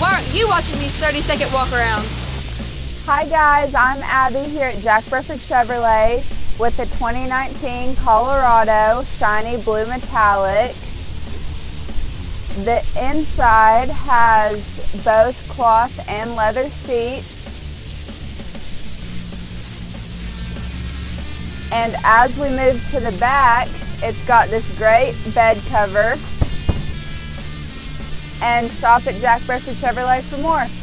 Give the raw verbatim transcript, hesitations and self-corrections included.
Why aren't you watching these thirty second walk arounds? Hi guys, I'm Abby here at Jack Burford Chevrolet with the twenty nineteen Colorado Shiny Blue Metallic. The inside has both cloth and leather seats. And as we move to the back, it's got this great bed cover. And shop at Jack Burford Chevrolet for more.